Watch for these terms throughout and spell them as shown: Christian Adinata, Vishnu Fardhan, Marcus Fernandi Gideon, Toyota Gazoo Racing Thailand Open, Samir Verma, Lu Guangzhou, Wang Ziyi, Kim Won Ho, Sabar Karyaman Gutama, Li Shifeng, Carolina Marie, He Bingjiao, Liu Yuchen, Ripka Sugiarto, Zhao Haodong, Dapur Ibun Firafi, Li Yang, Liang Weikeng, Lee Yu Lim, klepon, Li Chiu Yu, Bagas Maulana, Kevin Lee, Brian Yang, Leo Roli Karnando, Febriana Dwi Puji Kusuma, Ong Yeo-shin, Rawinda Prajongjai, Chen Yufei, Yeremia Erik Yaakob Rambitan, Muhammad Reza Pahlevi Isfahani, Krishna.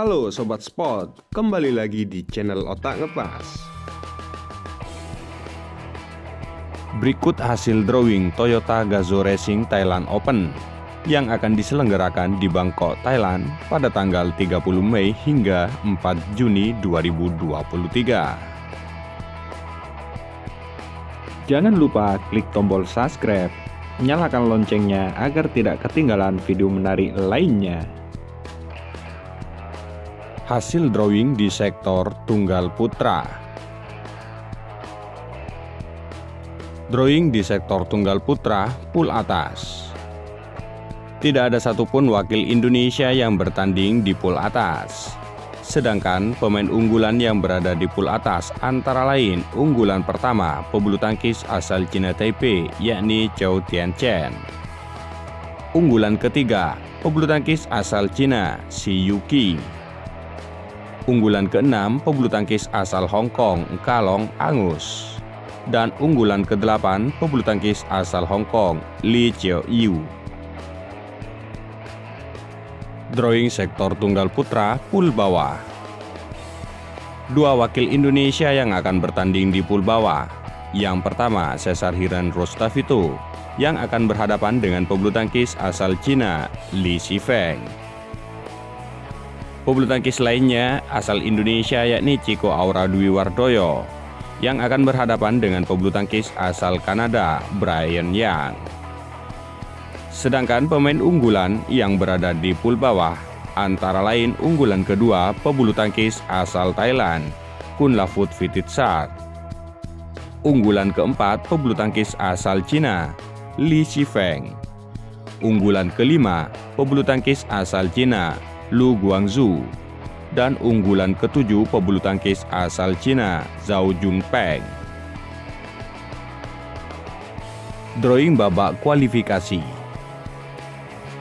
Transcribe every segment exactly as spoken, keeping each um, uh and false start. Halo Sobat Sport, kembali lagi di channel Otak Ngepas. Berikut hasil drawing Toyota Gazoo Racing Thailand Open yang akan diselenggarakan di Bangkok, Thailand pada tanggal tiga puluh Mei hingga empat Juni dua ribu dua puluh tiga. Jangan lupa klik tombol subscribe, nyalakan loncengnya agar tidak ketinggalan video menarik lainnya. Hasil drawing di sektor tunggal putra. Drawing di sektor tunggal putra pool atas. Tidak ada satupun wakil Indonesia yang bertanding di pool atas. Sedangkan pemain unggulan yang berada di pool atas antara lain unggulan pertama pebulu tangkis asal Cina Taipei yakni Chou Tien Chen. Unggulan ketiga pebulu tangkis asal Cina Shi Yuqi. Unggulan keenam pebulu tangkis asal Hong Kong Kalong Angus. Dan unggulan kedelapan pebulu tangkis asal Hong Kong Li Chiu Yu. Drawing sektor tunggal putra pool bawah. Dua wakil Indonesia yang akan bertanding di pool bawah. Yang pertama Cesar Hiran Rostafito yang akan berhadapan dengan pebulu tangkis asal Cina Li Shifeng. Pebulu tangkis lainnya asal Indonesia yakni Chico Aura Dwi Wardoyo yang akan berhadapan dengan pebulu tangkis asal Kanada Brian Yang. Sedangkan pemain unggulan yang berada di pool bawah antara lain unggulan kedua pebulu tangkis asal Thailand Kunlavut Vitidsak, unggulan keempat pebulu tangkis asal Cina Li Shifeng, unggulan kelima pebulu tangkis asal Cina Lu Guangzhou, dan unggulan ketujuh pebulu tangkis asal Cina Zhao Junpeng. Drawing babak kualifikasi.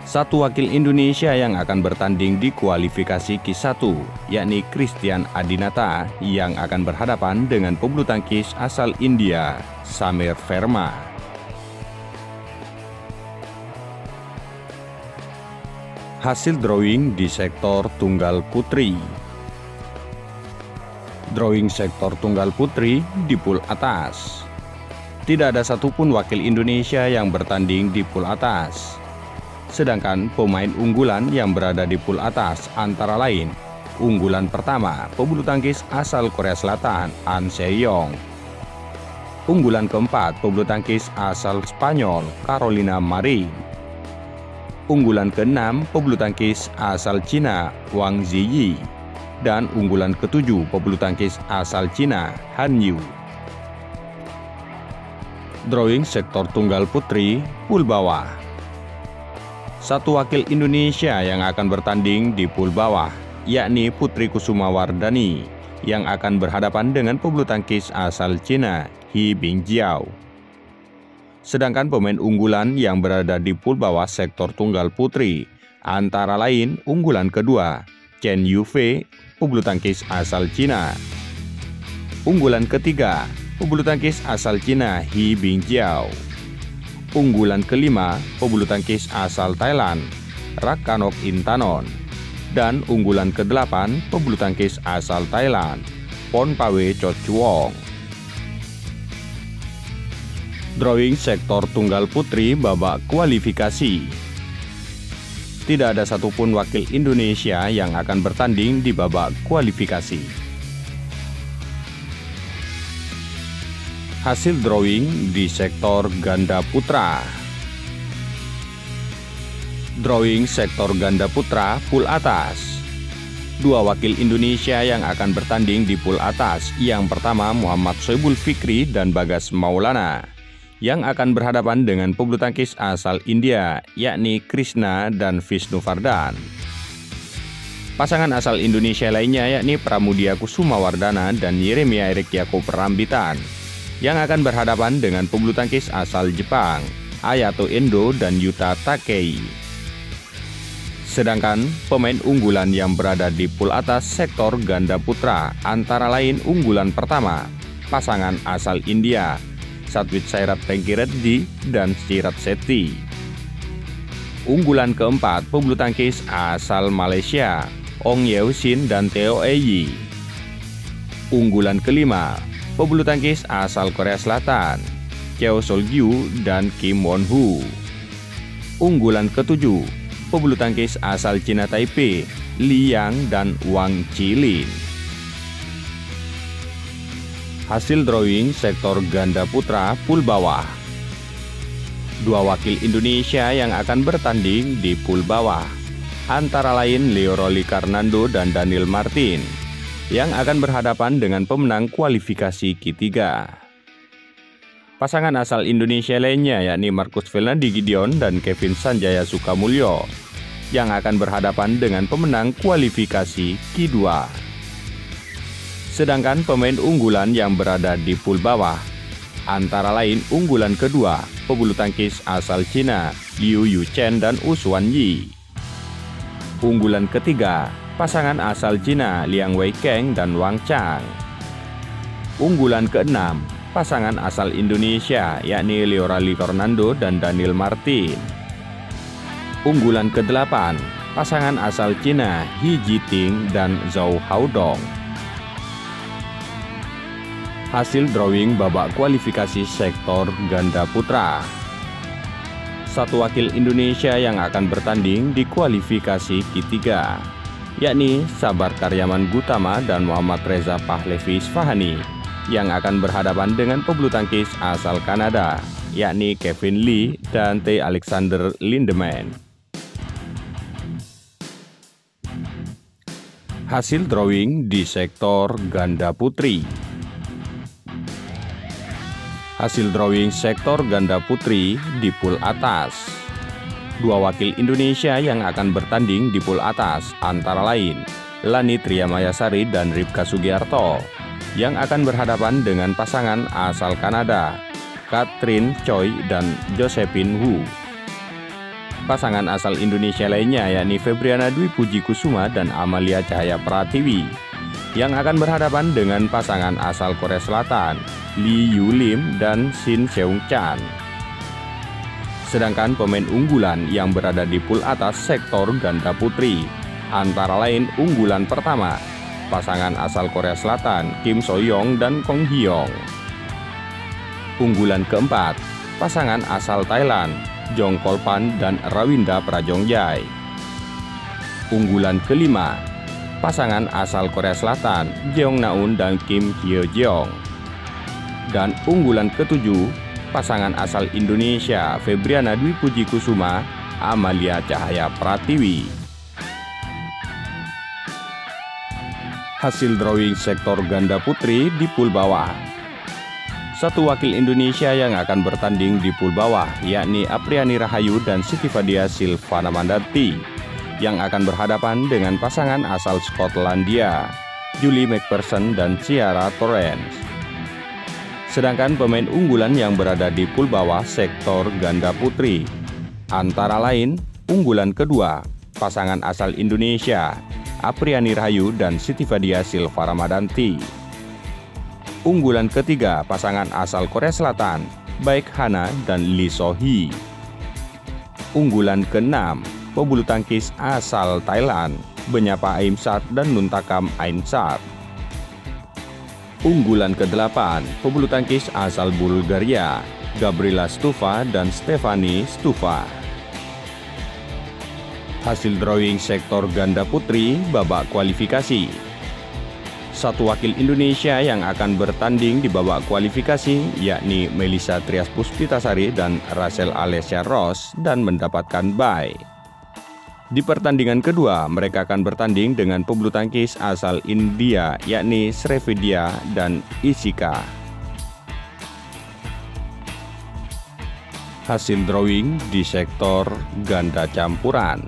Satu wakil Indonesia yang akan bertanding di kualifikasi Q satu, yakni Christian Adinata yang akan berhadapan dengan pebulu tangkis asal India, Samir Verma. Hasil drawing di sektor tunggal putri. Drawing sektor tunggal putri di pool atas. Tidak ada satupun wakil Indonesia yang bertanding di pool atas. Sedangkan pemain unggulan yang berada di pool atas antara lain unggulan pertama pebulu tangkis asal Korea Selatan An Se Young, unggulan keempat pebulu tangkis asal Spanyol Carolina Marie, unggulan keenam pebulu tangkis asal Cina Wang Ziyi, dan unggulan ketujuh pebulu tangkis asal Cina Han Yu. Drawing sektor tunggal putri pool bawah. Satu wakil Indonesia yang akan bertanding di pool bawah, yakni Putri Kusuma Wardani, yang akan berhadapan dengan pebulu tangkis asal Cina, He Bingjiao. Sedangkan pemain unggulan yang berada di pool bawah sektor tunggal putri, antara lain unggulan kedua, Chen Yufei, pebulu tangkis asal Cina. Unggulan ketiga, pebulu tangkis asal Cina, He Bingjiao. Unggulan kelima pebulu tangkis asal Thailand Ratchanok Intanon, dan unggulan kedelapan pebulu tangkis asal Thailand Pornpawee Chochuwong. Drawing sektor tunggal putri babak kualifikasi. Tidak ada satupun wakil Indonesia yang akan bertanding di babak kualifikasi. Hasil drawing di sektor ganda putra. Drawing sektor ganda putra pool atas. Dua wakil Indonesia yang akan bertanding di pool atas. Yang pertama Muhammad Soebul Fikri dan Bagas Maulana, yang akan berhadapan dengan pebulu tangkis asal India yakni Krishna dan Vishnu Fardhan. Pasangan asal Indonesia lainnya yakni Pramudiya Kusuma Wardana dan Yeremia Erik Yaakob Rambitan, yang akan berhadapan dengan pebulu tangkis asal Jepang, Ayato Endo dan Yuta Takei. Sedangkan pemain unggulan yang berada di pool atas sektor ganda putra antara lain unggulan pertama, pasangan asal India, Satwik Sairat Pengkireddi dan Sirat Seti. Unggulan keempat pebulu tangkis asal Malaysia, Ong Yeo-shin dan Theo Eyi. Unggulan kelima, pebulu tangkis asal Korea Selatan, Cheo Sol-gyu dan Kim Won Ho. Unggulan ketujuh, pebulu tangkis asal Cina Taipei, Li Yang dan Wang Qilin. Hasil drawing sektor ganda putra pool bawah. Dua wakil Indonesia yang akan bertanding di pool bawah, antara lain Leo Roli Karnando dan Daniel Martin, yang akan berhadapan dengan pemenang kualifikasi Q tiga. Pasangan asal Indonesia lainnya yakni Marcus Fernandi Gideon dan Kevin Sanjaya Sukamulyo, yang akan berhadapan dengan pemenang kualifikasi Q dua. Sedangkan pemain unggulan yang berada di pool bawah, antara lain unggulan kedua, pebulu tangkis asal Cina, Liu Yuchen dan Uswan Yi. Unggulan ketiga, pasangan asal Cina Liang Weikeng dan Wang Chang. Unggulan keenam, pasangan asal Indonesia yakni Leorali Fernando dan Daniel Martin. Unggulan kedelapan, pasangan asal Cina He Jiting dan Zhao Haodong. Hasil drawing babak kualifikasi sektor ganda putra. Satu wakil Indonesia yang akan bertanding di kualifikasi Q tiga, yakni Sabar Karyaman Gutama dan Muhammad Reza Pahlevi Isfahani, yang akan berhadapan dengan pebulu tangkis asal Kanada, yakni Kevin Lee dan T. Alexander Lindemann. Hasil drawing di sektor ganda putri. Hasil drawing sektor ganda putri di pool atas. Dua wakil Indonesia yang akan bertanding di pool atas antara lain Lani Triamayasari dan Ripka Sugiarto, yang akan berhadapan dengan pasangan asal Kanada Katrin Choi dan Josephine Wu. Pasangan asal Indonesia lainnya yakni Febriana Dwi Puji Kusuma dan Amalia Cahaya Pratiwi, yang akan berhadapan dengan pasangan asal Korea Selatan Lee Yu Lim dan Shin Seung Chan. Sedangkan pemain unggulan yang berada di pool atas sektor ganda putri, antara lain unggulan pertama, pasangan asal Korea Selatan Kim So-yong dan Kong Hee-yong. Unggulan keempat, pasangan asal Thailand Jong Kolpan dan Rawinda Prajongjai. Unggulan kelima, pasangan asal Korea Selatan Jeong Naun dan Kim Hyo-jeong. Dan unggulan ketujuh, pasangan asal Indonesia Febriana Dwi Puji Kusuma, Amalia Cahaya Pratiwi. Hasil drawing sektor ganda putri di pool bawah. Satu wakil Indonesia yang akan bertanding di pool bawah yakni Apriyani Rahayu dan Siti Fadia Silvana Mandarti, yang akan berhadapan dengan pasangan asal Skotlandia Julie McPherson dan Ciara Torrens. Sedangkan pemain unggulan yang berada di pool bawah sektor ganda putri, antara lain unggulan kedua, pasangan asal Indonesia Apriyani Rahayu dan Siti Fadia Silvana Mandarti. Unggulan ketiga, pasangan asal Korea Selatan Baek Hana dan Lee So-hee. Unggulan keenam, pebulu tangkis asal Thailand Benyapa Aimsat dan Nuntakam Aimsat. Unggulan kedelapan, pebulu tangkis asal Bulgaria, Gabriela Stufa dan Stefani Stufa. Hasil drawing sektor ganda putri babak kualifikasi. Satu wakil Indonesia yang akan bertanding di babak kualifikasi yakni Melisa Trias Puspitasari dan Rachel Alessia Ross dan mendapatkan bye. Di pertandingan kedua, mereka akan bertanding dengan pebulu tangkis asal India yakni Srividya dan Ishika. Hasil drawing di sektor ganda campuran.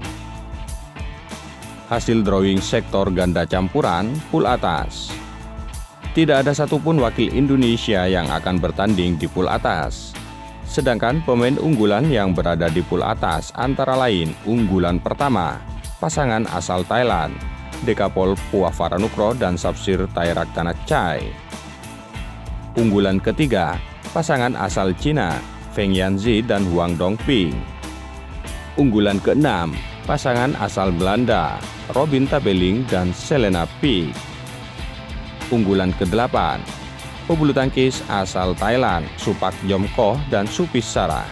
Hasil drawing sektor ganda campuran pool atas. Tidak ada satupun wakil Indonesia yang akan bertanding di pool atas. Sedangkan pemain unggulan yang berada di pool atas antara lain unggulan pertama, pasangan asal Thailand Dekapol Puafaranukro dan Sapsir Tairaktanachai. Unggulan ketiga, pasangan asal Cina Feng Yanzi dan Huang Dongping. Unggulan keenam, pasangan asal Belanda, Robin Tabeling dan Selena Peek. Unggulan kedelapan, pebulu tangkis asal Thailand, Supak Yomkoh dan Supis Sarah.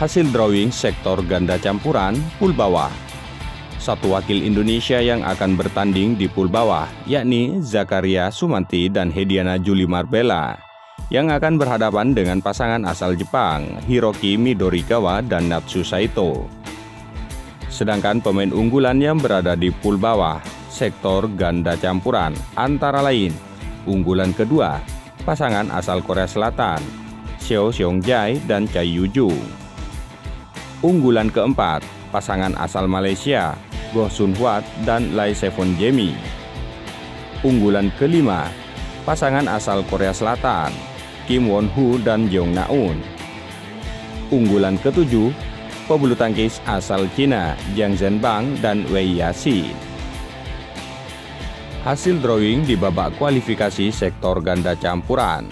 Hasil drawing sektor ganda campuran pool bawah. Satu wakil Indonesia yang akan bertanding di pool bawah, yakni Zakaria Sumanti dan Hediana Juli Marbella, yang akan berhadapan dengan pasangan asal Jepang, Hiroki Midorikawa dan Natsu Saito. Sedangkan pemain unggulan yang berada di pool bawah sektor ganda campuran antara lain unggulan kedua pasangan asal Korea Selatan Seo Seongjai dan Chai Yuju, unggulan keempat pasangan asal Malaysia Goh Sun Huat dan Lai Sevon Jemi, unggulan kelima pasangan asal Korea Selatan Kim Won Ho dan Jong Naun, unggulan ketujuh pebulu tangkis asal Cina Jiang Zhenbang dan Wei Yasi. Hasil drawing di babak kualifikasi sektor ganda campuran.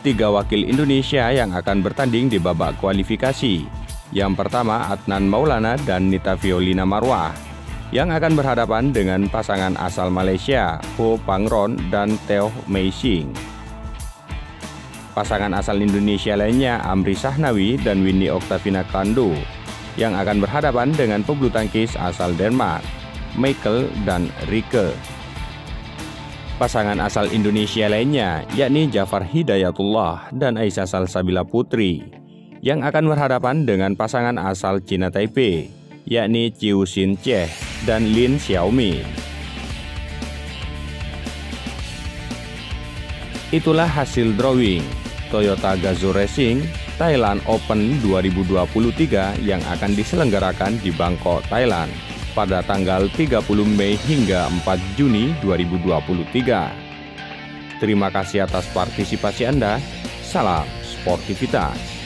Tiga wakil Indonesia yang akan bertanding di babak kualifikasi. Yang pertama Adnan Maulana dan Nita Violina Marwah, yang akan berhadapan dengan pasangan asal Malaysia Ho Pangron dan Teo Meising. Pasangan asal Indonesia lainnya Amri Sahnawi dan Winnie Oktavina Kandu, yang akan berhadapan dengan pebulu tangkis asal Denmark Michael dan Rike. Pasangan asal Indonesia lainnya yakni Jafar Hidayatullah dan Aisyah Salsabila Putri, yang akan berhadapan dengan pasangan asal Cina Taipei yakni Chiu Xin Cheh dan Lin Xiaomi. Itulah hasil drawing Toyota Gazoo Racing Thailand Open dua ribu dua puluh tiga yang akan diselenggarakan di Bangkok, Thailand pada tanggal tiga puluh Mei hingga empat Juni dua ribu dua puluh tiga. Terima kasih atas partisipasi Anda. Salam sportivitas.